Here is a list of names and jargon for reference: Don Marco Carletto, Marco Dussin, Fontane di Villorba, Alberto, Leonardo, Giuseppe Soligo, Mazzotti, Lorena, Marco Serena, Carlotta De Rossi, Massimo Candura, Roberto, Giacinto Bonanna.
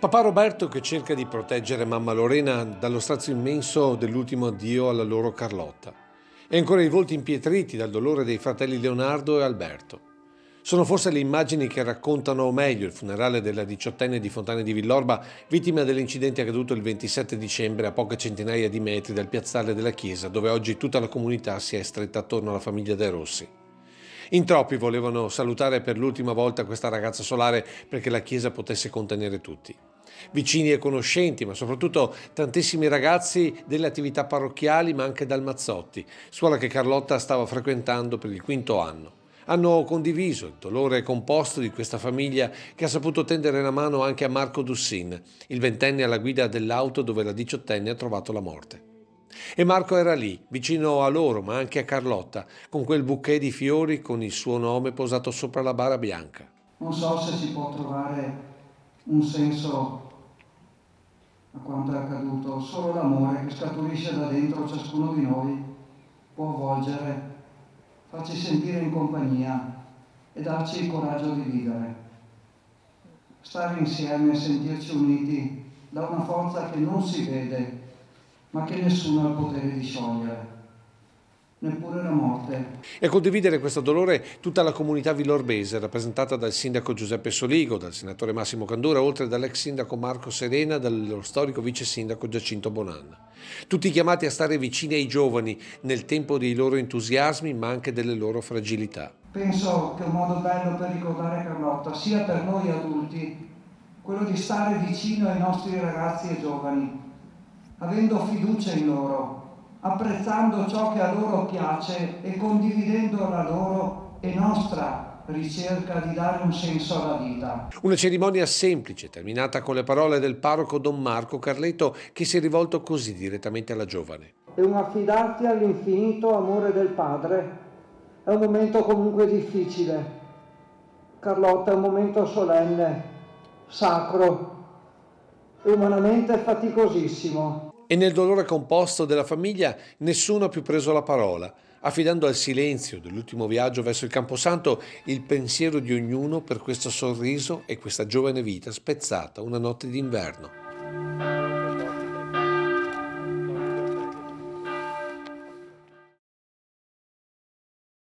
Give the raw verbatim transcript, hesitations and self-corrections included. Papà Roberto che cerca di proteggere mamma Lorena dallo strazio immenso dell'ultimo addio alla loro Carlotta e ancora i volti impietriti dal dolore dei fratelli Leonardo e Alberto. Sono forse le immagini che raccontano meglio il funerale della diciottenne di Fontane di Villorba, vittima dell'incidente accaduto il ventisette dicembre a poche centinaia di metri dal piazzale della chiesa, dove oggi tutta la comunità si è stretta attorno alla famiglia De Rossi. In troppi volevano salutare per l'ultima volta questa ragazza solare perché la chiesa potesse contenere tutti. Vicini e conoscenti, ma soprattutto tantissimi ragazzi delle attività parrocchiali, ma anche dal Mazzotti, scuola che Carlotta stava frequentando per il quinto anno. Hanno condiviso il dolore composto di questa famiglia che ha saputo tendere la mano anche a Marco Dussin, il ventenne alla guida dell'auto dove la diciottenne ha trovato la morte. E Marco era lì, vicino a loro, ma anche a Carlotta, con quel bouquet di fiori con il suo nome posato sopra la bara bianca. Non so se si può trovare un senso a quanto è accaduto, solo l'amore che scaturisce da dentro ciascuno di noi può avvolgere, farci sentire in compagnia e darci il coraggio di vivere. Stare insieme e sentirci uniti da una forza che non si vede, ma che nessuno ha il potere di sciogliere, neppure la morte. E a condividere questo dolore tutta la comunità villorbese, rappresentata dal sindaco Giuseppe Soligo, dal senatore Massimo Candura, oltre dall'ex sindaco Marco Serena, dallo storico vice sindaco Giacinto Bonanna. Tutti chiamati a stare vicini ai giovani nel tempo dei loro entusiasmi, ma anche delle loro fragilità. Penso che un modo bello per ricordare Carlotta sia per noi adulti quello di stare vicino ai nostri ragazzi e giovani, avendo fiducia in loro, apprezzando ciò che a loro piace e condividendo la loro e nostra ricerca di dare un senso alla vita. Una cerimonia semplice, terminata con le parole del parroco Don Marco Carletto, che si è rivolto così direttamente alla giovane. È un affidarsi all'infinito amore del Padre. È un momento comunque difficile. Carlotta, è un momento solenne, sacro, umanamente faticosissimo. E nel dolore composto della famiglia nessuno ha più preso la parola, affidando al silenzio dell'ultimo viaggio verso il Camposanto il pensiero di ognuno per questo sorriso e questa giovane vita spezzata una notte d'inverno.